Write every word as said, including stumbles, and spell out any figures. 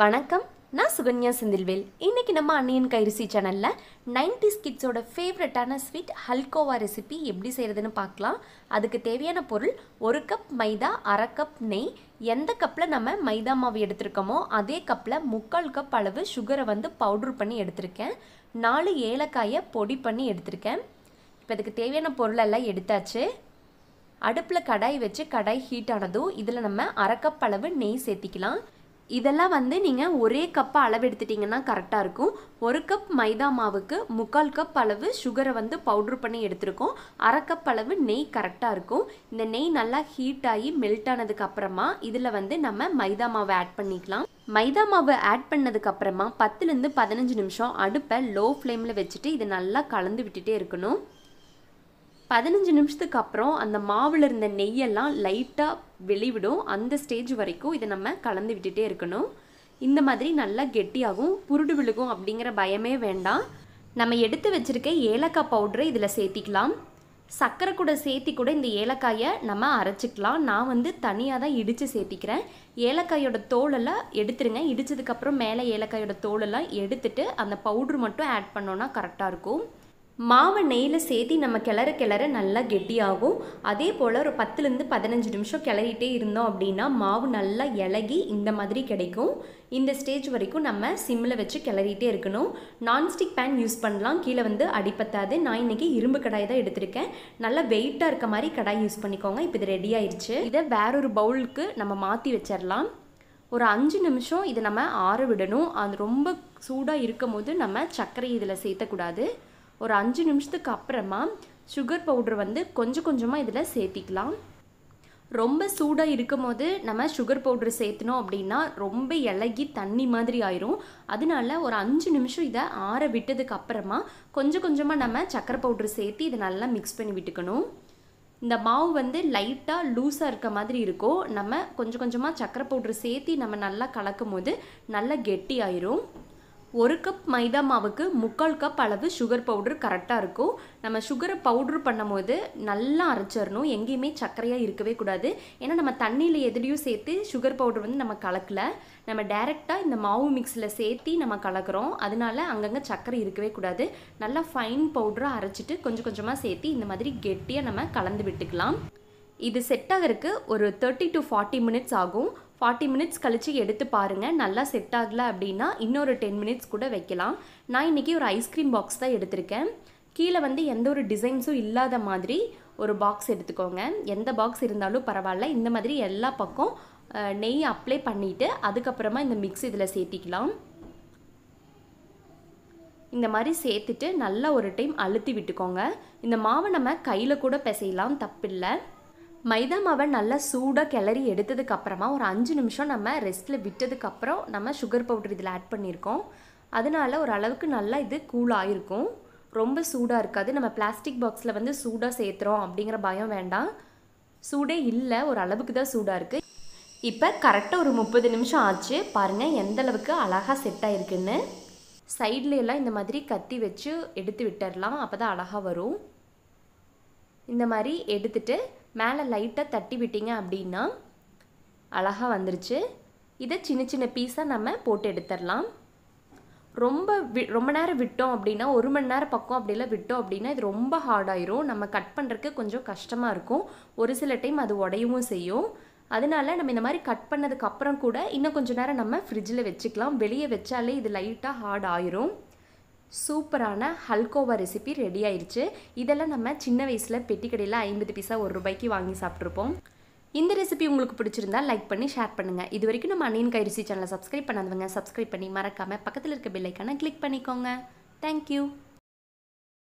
வணக்கம் நான் சுகன்யா செந்தில்வேல் இன்னைக்கு நம்ம அன்னியன் கைரிசி சேனல்ல நைன்டிஸ் கிட்ஸோட ஃபேவரட்டான ஸ்வீட் ஹல்கோவா ரெசிபி எப்படி செய்யறதுன்னு பார்க்கலாம் அதுக்கு தேவையான பொருள் ஒரு கப் மைதா அரை கப் நெய் எந்த கப்ல நம்ம மைதா மாவு எடுத்துக்கோமோ அதே கப்ல முக்கால் கப் அளவு சுகரை வந்து பவுடர் பண்ணி எடுத்துக்கேன் நாலு ஏலக்காயை பொடி பண்ணி எடுத்துக்கேன் இப்போ அதுக்கு தேவையான பொருள் எல்லாம் எடுத்தாச்சு அடுப்புல கடாய் வச்சு கடாய் ஹீட் ஆனதும் இதுல நம்ம அரை கப் அளவு நெய் சேர்த்துக்கலாம் இதெல்லாம் வந்து நீங்க ஒரே கப் அளவு எடுத்துட்டீங்கன்னா கரெக்டா இருக்கும் ஒரு கப் மைதா மாவுக்கு முக்கால் கப் அளவு சுகரை வந்து பவுடர் பண்ணி எடுத்துறோம் அரை கப் அளவு நெய் கரெக்டா இருக்கும் இந்த நெய் நல்லா ஹீட் ஆகி மெல்ட் ஆனதுக்கு அப்புறமா இதுல வந்து நம்ம மைதா மாவை ஆட் பண்ணிக்கலாம் மைதா மாவை ஆட் பண்ணதுக்கு அப்புறமா பத்து ல இருந்து பதினைந்து நிமிஷம் அடுப்பை லோ ஃப்ளேம்ல வச்சிட்டு இது நல்லா கலந்து விட்டுட்டே இருக்கணும் பதினைந்து நிமிஷத்துக்கு அப்புறம் அந்த மாவுல இருந்த நெய் எல்லாம் லைட்டா வெளிவிடும் அந்த ஸ்டேஜ் வரைக்கும் இத நம்ம கலந்து விட்டுட்டே இருக்கணும் இந்த மாதிரி நல்லா கெட்டியாகும் புருடு விழுகும் அப்படிங்கற பயமே வேண்டாம் நம்ம எடுத்து வச்சிருக்க ஏலக்காய் பவுடரை இதல சேர்த்துக்கலாம் சக்கரை கூட சேர்த்து கூட இந்த ஏலக்காயை நம்ம அரைச்சுக்கலாம் நான் வந்து தனியா தான் இடிச்சு சேர்த்துக்கிறேன் ஏலக்காயோட தோல் எல்லாம் எடுத்துருங்க இடிச்சதுக்கு அப்புறம் மேலே ஏலக்காயோட தோல் எல்லாம் எடுத்துட்டு அந்த பவுடர் மட்டும் ஆட் பண்ணோம்னா கரெக்ட்டா இருக்கும் மாவு நெய்ல சேதி நம்ம கிளற கிளற நல்லா கெட்டியாகும் அதே போல் ஒரு பத்துல இருந்து பதினைந்து நிமிஷம் கிளறிட்டே இருந்தோம் அப்படின்னா மாவு நல்லா இலகி இந்த மாதிரி கிடைக்கும் இந்த ஸ்டேஜ் வரைக்கும் நம்ம சிம்மில் வச்சு கிளறிட்டே இருக்கணும் நான்ஸ்டிக் பேன் யூஸ் பண்ணலாம் கீழே வந்து அடிப்பத்தாது நான் இன்னைக்கு இரும்பு கடாய் தான் எடுத்திருக்கேன் நல்லா வெயிட்டாக இருக்க மாதிரி கடாய் யூஸ் பண்ணிக்கோங்க இப்போ இது ரெடி ஆயிடுச்சு இதை வேறொரு பவுலுக்கு நம்ம மாற்றி வச்சிடலாம் ஒரு அஞ்சு நிமிஷம் இதை நம்ம ஆற விடணும் அது ரொம்ப சூடாக இருக்கும் போது நம்ம சர்க்கரை இதில் சேர்த்தக்கூடாது ஒரு அஞ்சு நிமிஷத்துக்கு அப்புறமா சுகர் பவுடர் வந்து கொஞ்சம் கொஞ்சமாக இதில் சேர்த்திக்கலாம் ரொம்ப சூடாக இருக்கும் போது நம்ம சுகர் பவுடர் சேர்த்தணும் அப்படின்னா ரொம்ப இலகி தண்ணி மாதிரி ஆயிரும் அதனால ஒரு அஞ்சு நிமிஷம் இதை ஆற விட்டதுக்கு அப்புறமா கொஞ்சம் கொஞ்சமாக நம்ம சக்கரை பவுடர் சேர்த்து இதை நல்லா மிக்ஸ் பண்ணி விட்டுக்கணும் இந்த மாவு வந்து லைட்டாக லூஸாக இருக்க மாதிரி இருக்கும் நம்ம கொஞ்சம் கொஞ்சமாக சக்கரை பவுடர் சேர்த்து நம்ம நல்லா கலக்கும் போது நல்லா கெட்டி ஆயிரும் ஒரு கப் மைதா மாவுக்கு முக்கால் கப் அளவு சுகர் பவுடர் கரெக்டாக இருக்கும் நம்ம சுகரை பவுடர் பண்ணும்போது நல்லா அரைச்சிடணும் எங்கேயுமே சர்க்கரையாக இருக்கவே கூடாது ஏன்னா நம்ம தண்ணியில் எதுலேயும் சேர்த்து சுகர் பவுடர் வந்து நம்ம கலக்கலை நம்ம டைரெக்டாக இந்த மாவு மிக்ஸில் சேர்த்து நம்ம கலக்கிறோம் அதனால அங்கங்கே சர்க்கரை இருக்கவே கூடாது நல்லா ஃபைன் பவுடராக அரைச்சிட்டு கொஞ்சம் கொஞ்சமாக சேர்த்து இந்த மாதிரி கெட்டியாக நம்ம கலந்து விட்டுக்கலாம் இது செட் ஆகிறதுக்கு ஒரு தேர்ட்டி டு ஃபார்ட்டி மினிட்ஸ் ஆகும் ஃபார்ட்டி மினிட்ஸ் கழித்து எடுத்து பாருங்கள் நல்லா செட் ஆகலை அப்படின்னா இன்னொரு டென் மினிட்ஸ் கூட வைக்கலாம் நான் இன்றைக்கி ஒரு ஐஸ்கிரீம் பாக்ஸ் தான் எடுத்திருக்கேன் கீழே வந்து எந்த ஒரு டிசைன்ஸும் இல்லாத மாதிரி ஒரு பாக்ஸ் எடுத்துக்கோங்க எந்த பாக்ஸ் இருந்தாலும் பரவாயில்ல இந்த மாதிரி எல்லா பக்கம் நெய் அப்ளை பண்ணிவிட்டு அதுக்கப்புறமா இந்த மிக்ஸ் இதில் சேர்த்திக்கலாம் இந்த மாதிரி சேர்த்துட்டு நல்லா ஒரு டைம் அழுத்தி விட்டுக்கோங்க இந்த மாவை நம்ம கையில் கூட பிசையலாம் தப்பில்லை மைதா மாவை நல்லா சூடாக கிளறி எடுத்ததுக்கு அப்புறமா ஒரு அஞ்சு நிமிஷம் நம்ம ரெஸ்ட்டில் விட்டதுக்கப்புறம் நம்ம சுகர் பவுடர் இதில் ஆட் பண்ணியிருக்கோம் அதனால ஒரு அளவுக்கு நல்லா இது கூலாக இருக்கும் ரொம்ப சூடாக இருக்காது நம்ம பிளாஸ்டிக் பாக்ஸில் வந்து சூடாக சேர்த்துறோம் அப்படிங்கிற பயம் வேண்டாம் சூடே இல்லை ஒரு அளவுக்கு தான் சூடாக இருக்குது இப்போ கரெக்டாக ஒரு முப்பது நிமிஷம் ஆச்சு பாருங்கள் எந்தளவுக்கு அழகாக செட் ஆகிருக்குன்னு சைட்லெல்லாம் இந்த மாதிரி கத்தி வச்சு எடுத்து விட்டுடலாம் அப்போ தான் அழகாக வரும் இந்த மாதிரி எடுத்துட்டு மேலே லைட்டாக தட்டி விட்டிங்க அப்படின்னா அழகாக வந்துருச்சு இதை சின்ன சின்ன பீஸாக நம்ம போட்டு எடுத்துடலாம் ரொம்ப வி ரொம்ப நேரம் விட்டோம் அப்படின்னா ஒரு மணி நேரம் பக்கம் அப்படிலாம் விட்டோம் அப்படின்னா இது ரொம்ப ஹார்டாயிரும் நம்ம கட் பண்ணுறதுக்கு கொஞ்சம் கஷ்டமாக இருக்கும் ஒரு சில டைம் அது உடையவும் செய்யும் அதனால நம்ம இந்த மாதிரி கட் பண்ணதுக்கு அப்புறம் கூட இன்னும் கொஞ்சம் நேரம் நம்ம ஃப்ரிட்ஜில் வச்சுக்கலாம் வெளியே வச்சாலே இது லைட்டாக ஹார்ட் ஆயிரும் சூப்பரான ஹல்கோவா ரெசிபி ரெடி ஆயிடுச்சு இதெல்லாம் நம்ம சின்ன வயசில் பெட்டி கடையில் ஐம்பது பைசா ஒரு ரூபாய்க்கு வாங்கி சாப்பிட்ருப்போம் இந்த ரெசிபி உங்களுக்கு பிடிச்சிருந்தா லைக் பண்ணி ஷேர் பண்ணுங்கள் இது வரைக்கும் நம்ம அன்னியன் கைரிசி சேனலை சப்ஸ்கிரைப் பண்ணாதவங்க சப்ஸ்கிரைப் பண்ணி மறக்காமல் பக்கத்தில் இருக்க பெல் ஐக்கானை கிளிக் பண்ணிக்கோங்க தேங்க்யூ